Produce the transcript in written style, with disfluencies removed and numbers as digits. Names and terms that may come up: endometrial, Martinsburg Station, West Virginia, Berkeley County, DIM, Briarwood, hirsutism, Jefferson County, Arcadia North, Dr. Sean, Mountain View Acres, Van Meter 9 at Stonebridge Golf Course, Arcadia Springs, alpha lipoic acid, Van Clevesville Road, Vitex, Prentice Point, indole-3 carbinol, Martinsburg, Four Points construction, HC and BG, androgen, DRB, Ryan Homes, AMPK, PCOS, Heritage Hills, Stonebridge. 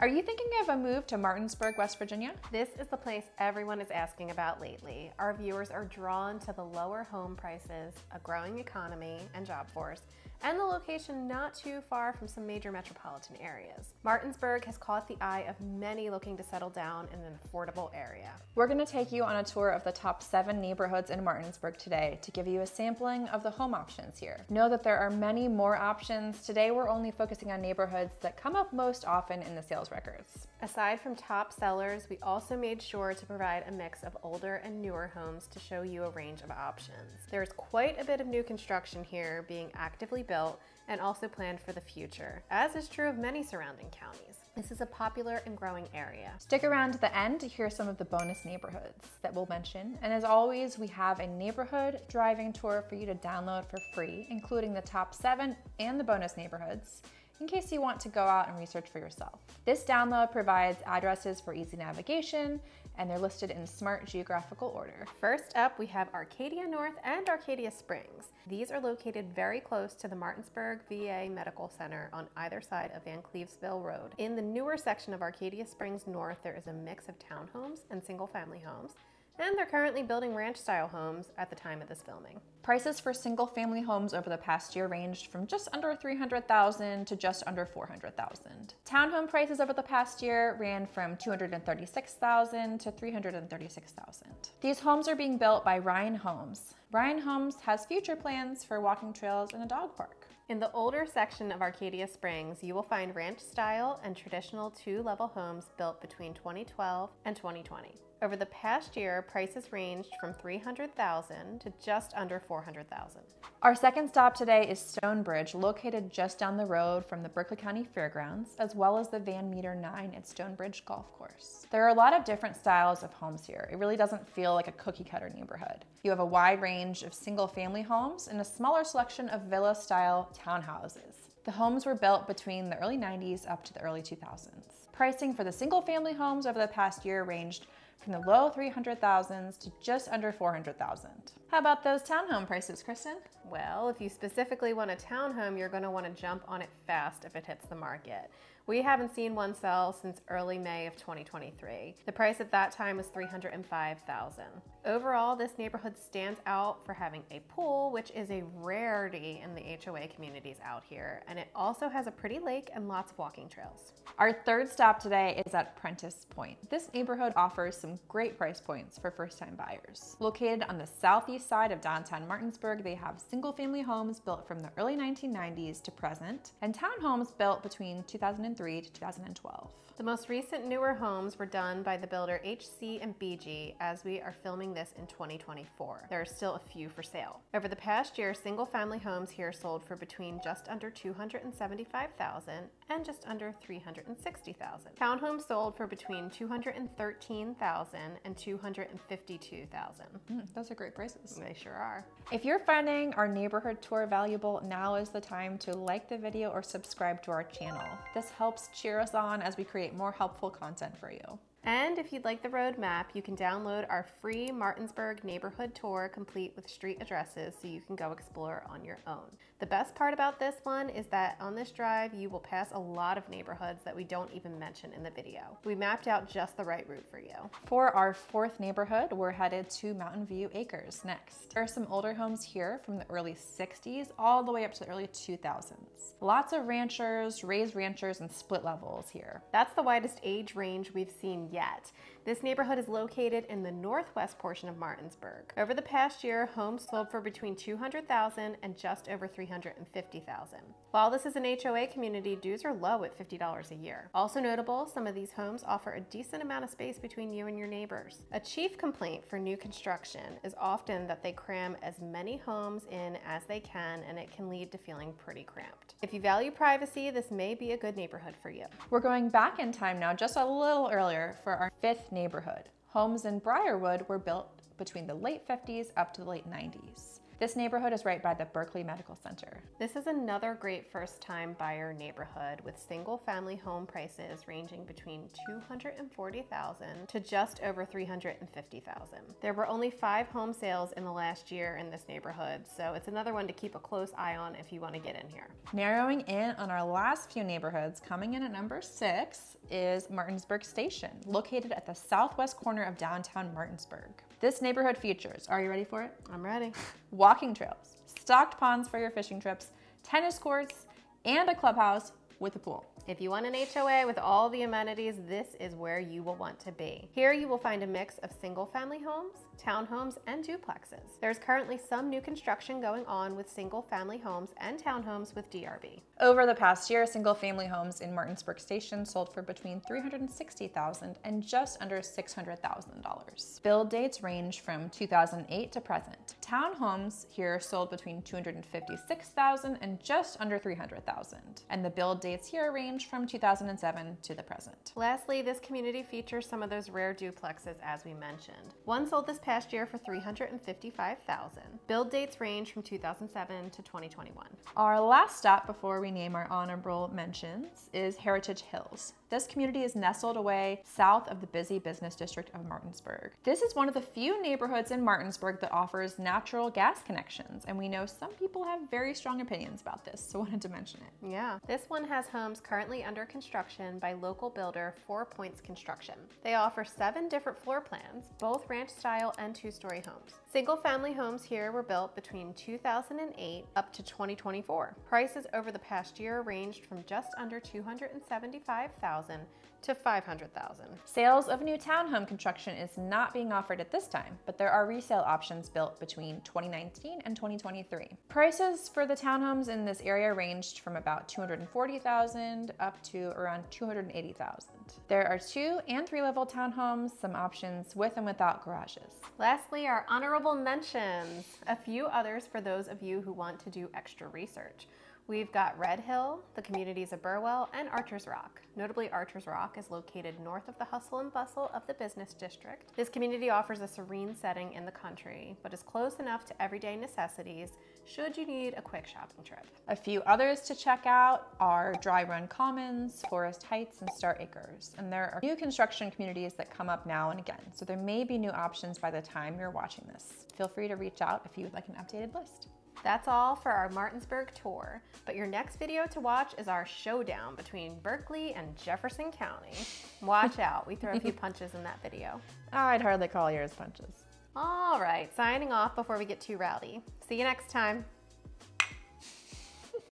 Are you thinking of a move to Martinsburg, West Virginia? This is the place everyone is asking about lately. Our viewers are drawn to the lower home prices, a growing economy and job force, and the location not too far from some major metropolitan areas. Martinsburg has caught the eye of many looking to settle down in an affordable area. We're going to take you on a tour of the top 7 neighborhoods in Martinsburg today to give you a sampling of the home options here. Know that there are many more options. Today we're only focusing on neighborhoods that come up most often in the sales records. Aside from top sellers, we also made sure to provide a mix of older and newer homes to show you a range of options. There's quite a bit of new construction here being actively built and also planned for the future, as is true of many surrounding counties. This is a popular and growing area. Stick around to the end to hear some of the bonus neighborhoods that we'll mention. And as always, we have a neighborhood driving tour for you to download for free, including the top 7 and the bonus neighborhoods, in case you want to go out and research for yourself. This download provides addresses for easy navigation, and they're listed in smart geographical order. First up, we have Arcadia North and Arcadia Springs. These are located very close to the Martinsburg VA Medical Center on either side of Van Clevesville Road. In the newer section of Arcadia Springs North, there is a mix of townhomes and single-family homes, and they're currently building ranch-style homes at the time of this filming. Prices for single-family homes over the past year ranged from just under $300,000 to just under $400,000. Townhome prices over the past year ran from $236,000 to $336,000. These homes are being built by Ryan Homes. Ryan Homes has future plans for walking trails and a dog park. In the older section of Arcadia Springs, you will find ranch-style and traditional two-level homes built between 2012 and 2020. Over the past year, prices ranged from $300,000 to just under $400,000. Our second stop today is Stonebridge, located just down the road from the Berkeley County Fairgrounds, as well as the Van Meter 9 at Stonebridge Golf Course. There are a lot of different styles of homes here. It really doesn't feel like a cookie-cutter neighborhood. You have a wide range of single-family homes and a smaller selection of villa-style townhouses. The homes were built between the early 90s up to the early 2000s. Pricing for the single-family homes over the past year ranged from the low $300,000s to just under $400,000. How about those townhome prices, Kristen? Well, if you specifically want a townhome, you're going to want to jump on it fast if it hits the market. We haven't seen one sell since early May of 2023. The price at that time was $305,000. Overall, this neighborhood stands out for having a pool, which is a rarity in the HOA communities out here, and it also has a pretty lake and lots of walking trails. Our third stop today is at Prentice Point. This neighborhood offers some great price points for first-time buyers. Located on the southeast side of downtown Martinsburg, they have single-family homes built from the early 1990s to present, and townhomes built between 2003 to 2012. The most recent newer homes were done by the builder HC and BG, as we are filming this in 2024. There are still a few for sale. Over the past year, single-family homes here sold for between just under $275,000 and just under $360,000. Townhomes sold for between $213,000 and $252,000. Those are great prices. They sure are. If you're finding our neighborhood tour valuable, now is the time to like the video or subscribe to our channel. This helps cheer us on as we create more helpful content for you. And if you'd like the roadmap, you can download our free Martinsburg neighborhood tour complete with street addresses so you can go explore on your own. The best part about this one is that on this drive, you will pass a lot of neighborhoods that we don't even mention in the video. We mapped out just the right route for you. For our fourth neighborhood, we're headed to Mountain View Acres next. There are some older homes here from the early 60s all the way up to the early 2000s. Lots of ranchers, raised ranchers, and split levels here. That's the widest age range we've seen yet. This neighborhood is located in the northwest portion of Martinsburg. Over the past year, homes sold for between $200,000 and just over $350,000. While this is an HOA community, dues are low at $50 a year. Also notable, some of these homes offer a decent amount of space between you and your neighbors. A chief complaint for new construction is often that they cram as many homes in as they can, and it can lead to feeling pretty cramped. If you value privacy, this may be a good neighborhood for you. We're going back in time now, just a little earlier, for our fifth neighborhood. Homes in Briarwood were built between the late 50s up to the late 90s. This neighborhood is right by the Berkeley Medical Center. This is another great first-time buyer neighborhood with single-family home prices ranging between $240,000 to just over $350,000. There were only 5 home sales in the last year in this neighborhood, so it's another one to keep a close eye on if you want to get in here. Narrowing in on our last few neighborhoods, coming in at number 6 is Martinsburg Station, located at the southwest corner of downtown Martinsburg. This neighborhood features, are you ready for it? I'm ready. Walking trails, stocked ponds for your fishing trips, tennis courts, and a clubhouse with a pool. If you want an HOA with all the amenities, this is where you will want to be. Here you will find a mix of single family homes, townhomes, and duplexes. There's currently some new construction going on with single family homes and townhomes with DRB. Over the past year, single family homes in Martinsburg Station sold for between $360,000 and just under $600,000. Build dates range from 2008 to present. Townhomes here sold between $256,000 and just under $300,000. And the build dates here range from 2007 to the present. Lastly, this community features some of those rare duplexes as we mentioned. One sold this past year for $355,000. Build dates range from 2007 to 2021. Our last stop before we name our honorable mentions is Heritage Hills. This community is nestled away south of the busy business district of Martinsburg. This is one of the few neighborhoods in Martinsburg that offers natural gas connections, and we know some people have very strong opinions about this, so I wanted to mention it. Yeah. This one has homes currently under construction by local builder Four Points Construction. They offer 7 different floor plans, both ranch-style and 2-story homes. Single-family homes here were built between 2008 up to 2024. Prices over the past year ranged from just under $275,000 to $500,000. Sales of new townhome construction is not being offered at this time, but there are resale options built between 2019 and 2023. Prices for the townhomes in this area ranged from about $240,000 up to around $280,000. There are 2- and 3-level townhomes, some options with and without garages. Lastly, our honorable mentions. A few others for those of you who want to do extra research. We've got Red Hill, the communities of Burwell, and Archer's Rock. Notably, Archer's Rock is located north of the hustle and bustle of the business district. This community offers a serene setting in the country, but is close enough to everyday necessities should you need a quick shopping trip. A few others to check out are Dry Run Commons, Forest Heights, and Star Acres. And there are new construction communities that come up now and again, so there may be new options by the time you're watching this. Feel free to reach out if you would like an updated list. That's all for our Martinsburg tour, but your next video to watch is our showdown between Berkeley and Jefferson County. Watch out, we throw a few punches in that video. I'd hardly call yours punches. All right, signing off before we get too rowdy. See you next time.